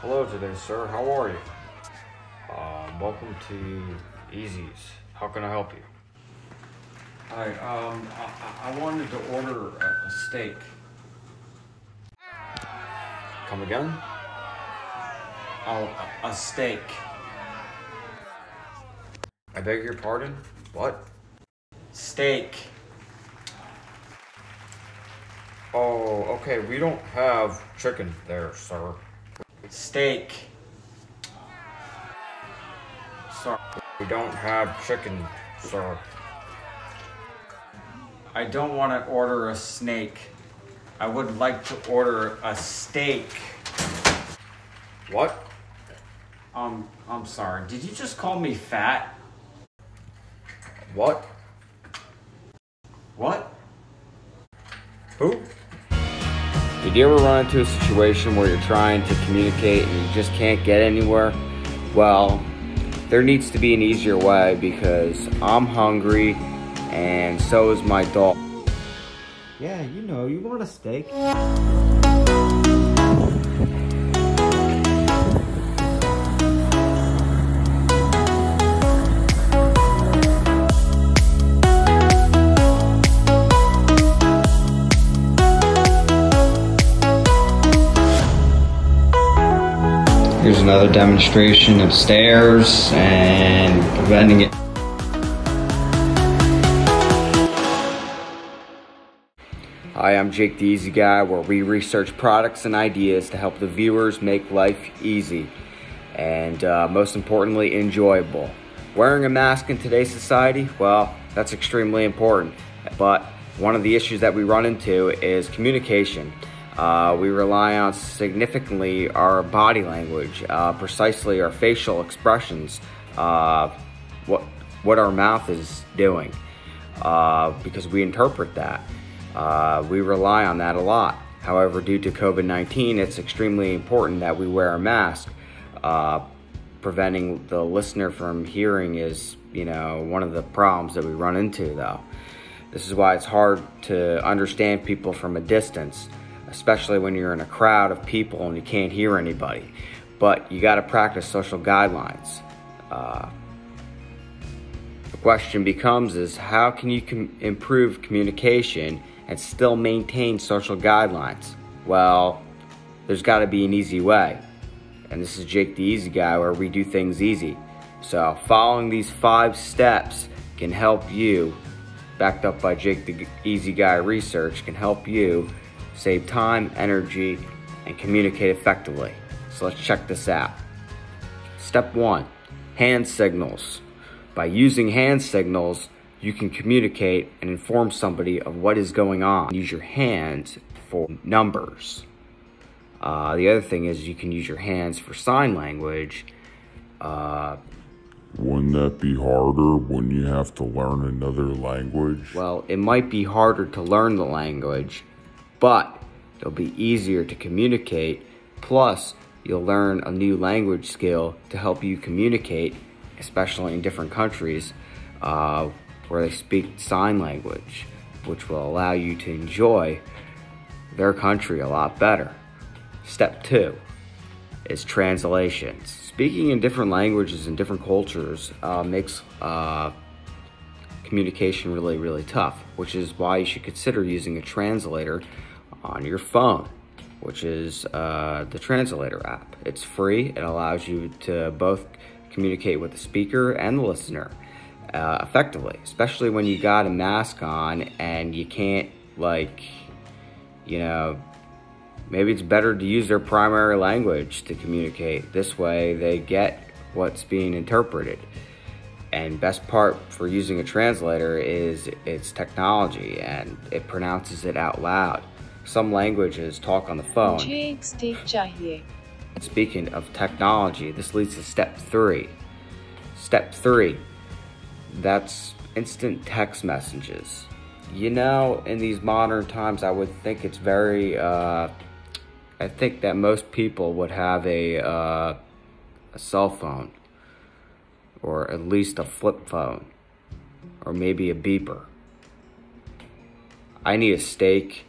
Hello today, sir. How are you? Welcome to Easy's. How can I help you? Hi, I wanted to order a steak. Come again? Oh, a steak. I beg your pardon? What? Steak. Oh, okay, we don't have chicken there, sir. Steak. Sorry. We don't have chicken, sir. I don't want to order a snake. I would like to order a steak. What? I'm sorry. Did you just call me fat? What? What? Who? Did you ever run into a situation where you're trying to communicate and you just can't get anywhere? Well, there needs to be an easier way because I'm hungry and so is my dog. Yeah, you know, you want a steak. Here's another demonstration of stairs and preventing it. Hi, I'm Jake the Easy Guy, where we research products and ideas to help the viewers make life easy and most importantly, enjoyable. Wearing a mask in today's society, well, that's extremely important, but one of the issues that we run into is communication. We rely on significantly our body language, precisely our facial expressions, what our mouth is doing, because we interpret that. We rely on that a lot. However, due to COVID-19, it's extremely important that we wear a mask. Preventing the listener from hearing is, you know, one of the problems that we run into, though. This is why it's hard to understand people from a distance, especially when you're in a crowd of people and you can't hear anybody. But you gotta practice social guidelines. The question becomes is how can you improve communication and still maintain social guidelines? Well, there's gotta be an easy way. And this is Jake the Easy Guy, where we do things easy. So following these 5 steps can help you, backed up by Jake the Easy Guy research, can help you save time, energy, and communicate effectively. So let's check this out. Step 1, hand signals. By using hand signals, you can communicate and inform somebody of what is going on. Use your hands for numbers. The other thing is you can use your hands for sign language. Wouldn't that be harder when you have to learn another language? Well, it might be harder to learn the language, but it'll be easier to communicate. Plus, you'll learn a new language skill to help you communicate, especially in different countries where they speak sign language, which will allow you to enjoy their country a lot better. Step 2 is translations. Speaking in different languages and different cultures makes communication really tough, which is why you should consider using a translator on your phone, which is the translator app. It's free. It allows you to both communicate with the speaker and the listener effectively, especially when you got a mask on and you can't, like, you know, maybe it's better to use their primary language to communicate. This way they get what's being interpreted. And best part for using a translator is its technology, and it pronounces it out loud. Some languages talk on the phone. Speaking of technology, this leads to step 3. Step 3, that's instant text messages. You know, in these modern times, I would think it's very, I think that most people would have a cell phone, or at least a flip phone, or maybe a beeper. I need a steak,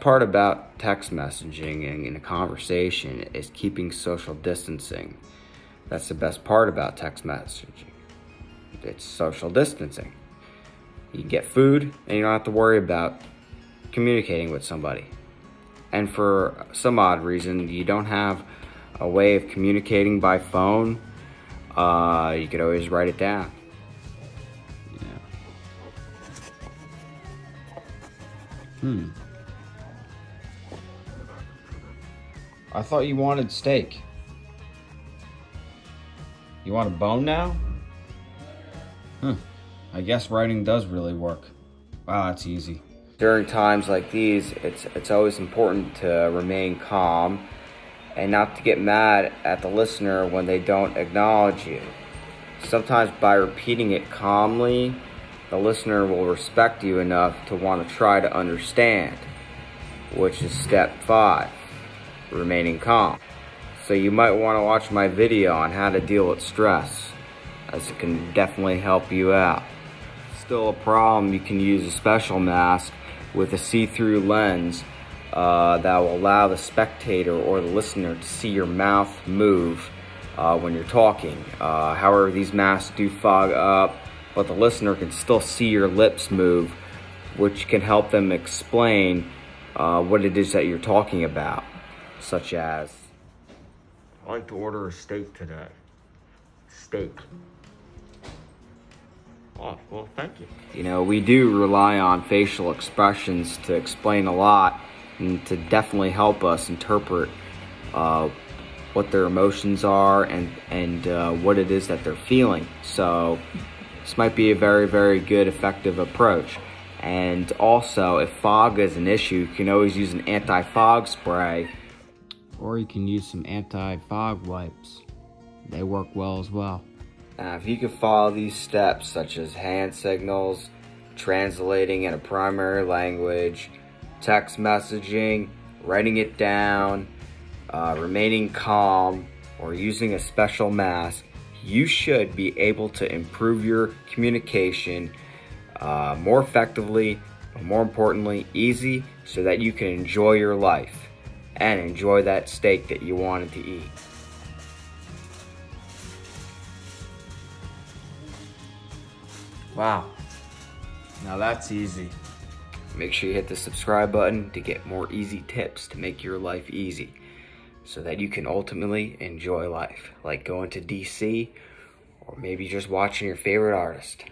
part about text messaging and in a conversation is keeping social distancing. That's the best part about text messaging. It's social distancing. You get food and you don't have to worry about communicating with somebody. And for some odd reason, you don't have a way of communicating by phone. You could always write it down. Yeah. I thought you wanted steak. You want a bone now? I guess writing does really work. Wow, that's easy. During times like these, it's always important to remain calm and not to get mad at the listener when they don't acknowledge you. Sometimes by repeating it calmly, the listener will respect you enough to want to try to understand, which is step 5, remaining calm. So you might want to watch my video on how to deal with stress, as it can definitely help you out. Still a problem, you can use a special mask with a see-through lens that will allow the spectator or the listener to see your mouth move when you're talking. However, these masks do fog up, but the listener can still see your lips move, which can help them explain what it is that you're talking about, such as, I'd like to order a steak today. Steak. Oh, well, thank you. You know, we do rely on facial expressions to explain a lot and to definitely help us interpret what their emotions are and what it is that they're feeling. So this might be a very, very good, effective approach. And also, if fog is an issue, you can always use an anti-fog spray, or you can use some anti-fog wipes. They work well as well. Now, if you can follow these steps, such as hand signals, translating in a primary language, text messaging, writing it down, remaining calm, or using a special mask, you should be able to improve your communication more effectively, but more importantly, easy, so that you can enjoy your life and enjoy that steak that you wanted to eat. Wow, now that's easy. Make sure you hit the subscribe button to get more easy tips to make your life easy so that you can ultimately enjoy life, like going to DC or maybe just watching your favorite artist.